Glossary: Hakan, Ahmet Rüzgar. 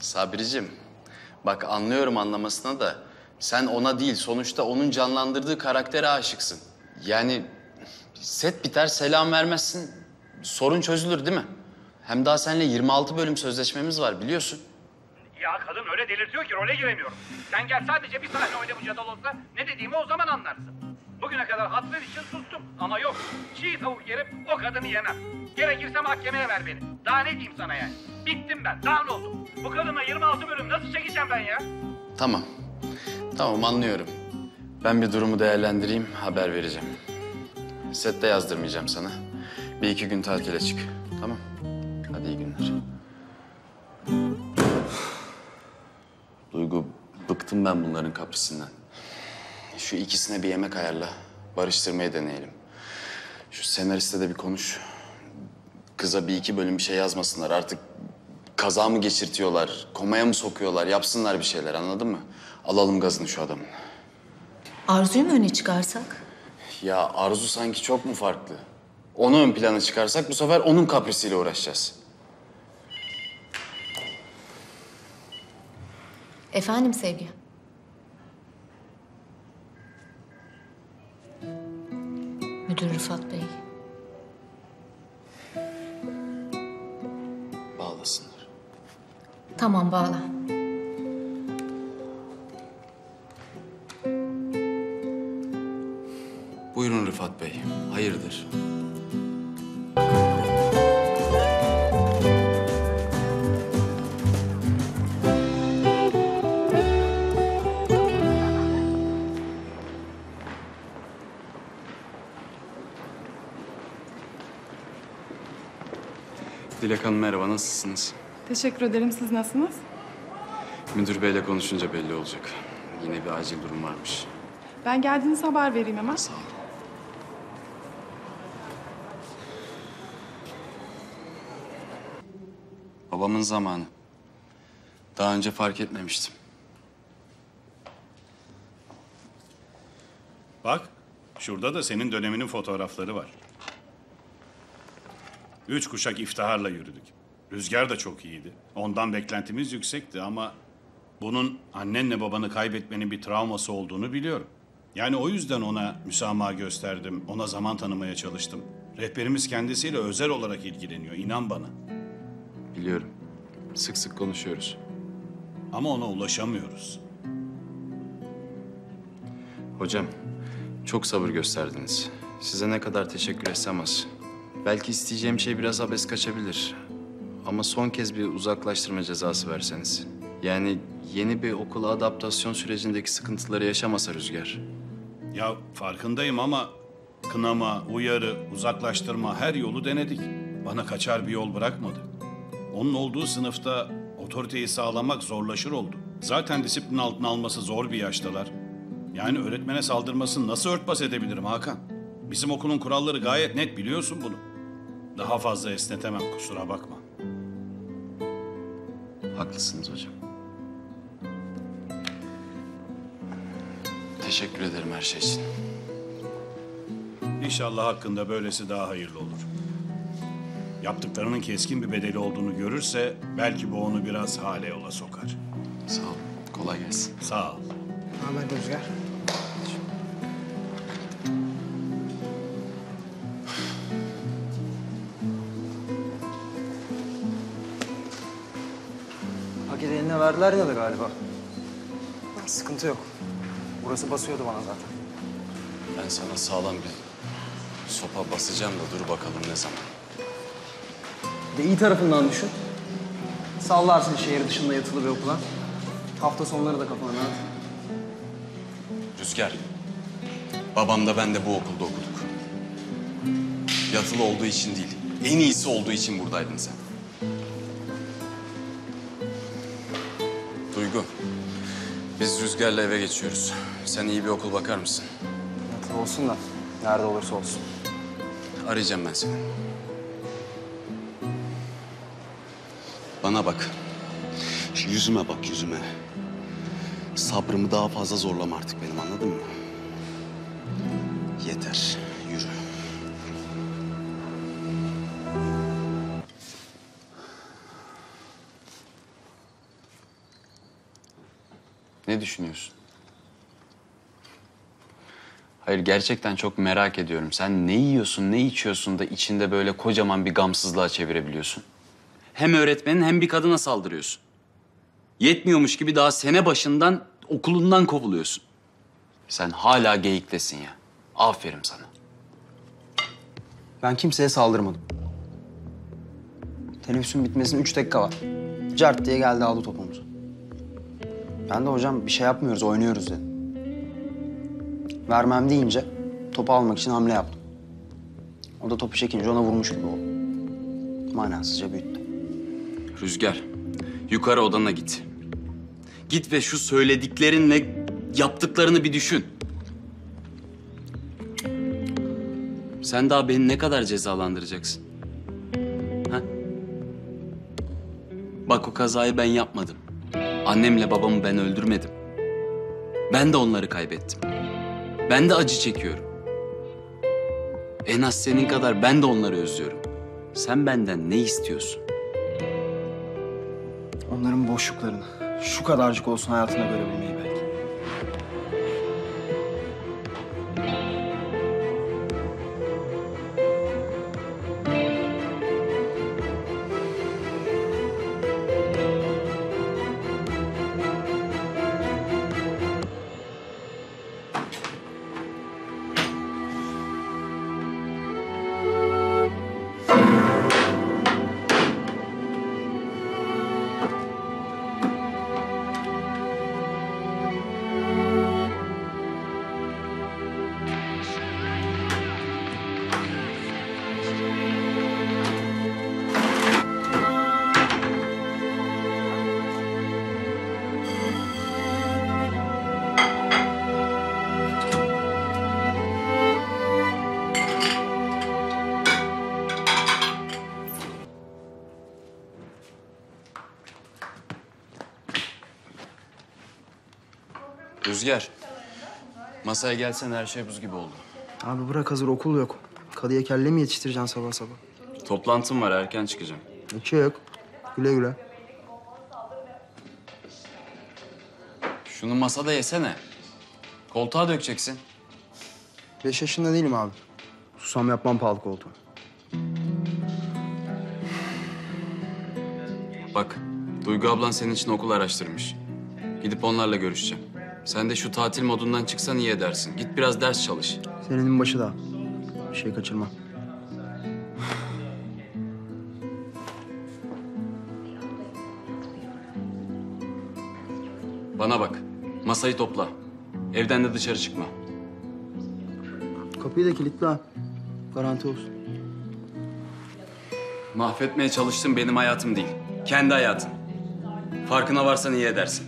Sabricim, bak anlıyorum anlamasına da sen ona değil, sonuçta onun canlandırdığı karaktere aşıksın. Yani set biter, selam vermezsin, sorun çözülür değil mi? Hem daha seninle 26 bölüm sözleşmemiz var, biliyorsun. Ya kadın öyle delirtiyor ki role giremiyorum. Sen gel sadece bir sahne oyna bu cadal olsa, ne dediğimi o zaman anlarsın. Bugüne kadar hatlar için sustum ama yok. Çiğ tavuk yerim, o kadını yemem. Gerekirse mahkemeye ver beni. Daha ne diyeyim sana yani? Bittim ben, daha ne oldum? Bu kadınla 26 bölüm nasıl çekeceğim ben ya? Tamam, tamam anlıyorum. Ben bir durumu değerlendireyim, haber vereceğim. Sette yazdırmayacağım sana. Bir iki gün tatile çık, tamam? Hadi iyi günler. Duygu, bıktım ben bunların kaprisinden. Şu ikisine bir yemek ayarla, barıştırmayı deneyelim. Şu senariste de bir konuş. Kıza bir iki bölüm bir şey yazmasınlar. Artık kaza mı geçirtiyorlar, komaya mı sokuyorlar, yapsınlar bir şeyler, anladın mı? Alalım gazını şu adamın. Arzu'yu mu öne çıkarsak? Ya Arzu sanki çok mu farklı? Onu ön plana çıkarsak bu sefer onun kaprisiyle uğraşacağız. Efendim sevgi. Müdür Rıfat Bey. Bağlasınlar. Tamam, bağla. Buyurun Rıfat Bey, hayırdır? Dilek Hanım merhaba, nasılsınız? Teşekkür ederim, siz nasılsınız? Müdür beyle konuşunca belli olacak. Yine bir acil durum varmış. Ben geldiğiniz haber vereyim hemen. Sağ olun. Babamın zamanı. Daha önce fark etmemiştim. Bak, şurada da senin döneminin fotoğrafları var. 3 kuşak iftiharla yürüdük. Rüzgar da çok iyiydi. Ondan beklentimiz yüksekti ama bunun annenle babanı kaybetmenin bir travması olduğunu biliyorum. Yani o yüzden ona müsamaha gösterdim, ona zaman tanımaya çalıştım. Rehberimiz kendisiyle özel olarak ilgileniyor, inan bana. Biliyorum. Sık sık konuşuyoruz. Ama ona ulaşamıyoruz. Hocam, çok sabır gösterdiniz. Size ne kadar teşekkür etsem az. Belki isteyeceğim şey biraz abes kaçabilir. Ama son kez bir uzaklaştırma cezası verseniz. Yani yeni bir okula adaptasyon sürecindeki sıkıntıları yaşamasa Rüzgar. Ya farkındayım ama kınama, uyarı, uzaklaştırma her yolu denedik. Bana kaçar bir yol bırakmadı. Onun olduğu sınıfta otoriteyi sağlamak zorlaşır oldu. Zaten disiplin altına alması zor bir yaştalar. Yani öğretmene saldırmasını nasıl örtbas edebilirim Hakan? Bizim okulun kuralları gayet net, biliyorsun bunu. Daha fazla esnetemem, kusura bakma. Haklısınız hocam. Teşekkür ederim her şey için. İnşallah hakkında böylesi daha hayırlı olur. Yaptıklarının keskin bir bedeli olduğunu görürse belki bu onu biraz hale yola sokar. Sağ ol. Kolay gelsin. Sağ ol. Ahmet Rüzgar. Paket eline verdiler ya da galiba. Sıkıntı yok. Burası basıyordu bana zaten. Ben sana sağlam bir sopa basacağım da dur bakalım ne zaman. İyi tarafından düşün. Sallarsın şehir dışında yatılı bir okula. Hafta sonları da kapanır. Rüzgar, babam da ben de bu okulda okuduk. Yatılı olduğu için değil, en iyisi olduğu için buradaydın sen. Duygu, biz Rüzgar'la eve geçiyoruz. Sen iyi bir okul bakar mısın? Yatılı olsun da, nerede olursa olsun. Arayacağım ben seni. Bana bak, şu yüzüme bak yüzüme. Sabrımı daha fazla zorlama artık benim, anladın mı? Yeter, yürü. Ne düşünüyorsun? Hayır, gerçekten çok merak ediyorum. Sen ne yiyorsun, ne içiyorsun da içinde böyle kocaman bir gamsızlığa çevirebiliyorsun? Hem öğretmenin hem bir kadına saldırıyorsun. Yetmiyormuş gibi daha sene başından okulundan kovuluyorsun. Sen hala geyiktesin ya. Aferin sana. Ben kimseye saldırmadım. Teneffüsün bitmesine 3 dakika var. Cart diye geldi aldı topumuzu. Ben de hocam bir şey yapmıyoruz, oynuyoruz dedim. Vermem deyince topu almak için hamle yaptım. O da topu çekince ona vurmuş gibi oldu. Manasızca büyüttü. Rüzgar, yukarı odana git. Git ve şu söylediklerinle yaptıklarını bir düşün. Sen daha beni ne kadar cezalandıracaksın? Ha? Bak, o kazayı ben yapmadım. Annemle babamı ben öldürmedim. Ben de onları kaybettim. Ben de acı çekiyorum. En az senin kadar ben de onları özlüyorum. Sen benden ne istiyorsun? Onların boşluklarını şu kadarcık olsun hayatına görebilmeyi belki. Rüzgar, masaya gelsen her şey buz gibi oldu. Abi bırak, hazır okul yok. Kadıya kelle mi yetiştireceksin sabah sabah? Toplantım var, erken çıkacağım. Hiç yok. Güle güle. Şunu masada yesene. Koltuğa dökeceksin. 5 yaşında değilim abi. Susam yapmam pahalı koltuğu. Bak, Duygu ablan senin için okul araştırmış. Gidip onlarla görüşeceğim. Sen de şu tatil modundan çıksan iyi edersin. Git biraz ders çalış. Senenin başı da. Bir şey kaçırma. Bana bak. Masayı topla. Evden de dışarı çıkma. Kapıyı da kilitle ha. Garanti olsun. Mahvetmeye çalıştığın benim hayatım değil. Kendi hayatın. Farkına varsan iyi edersin.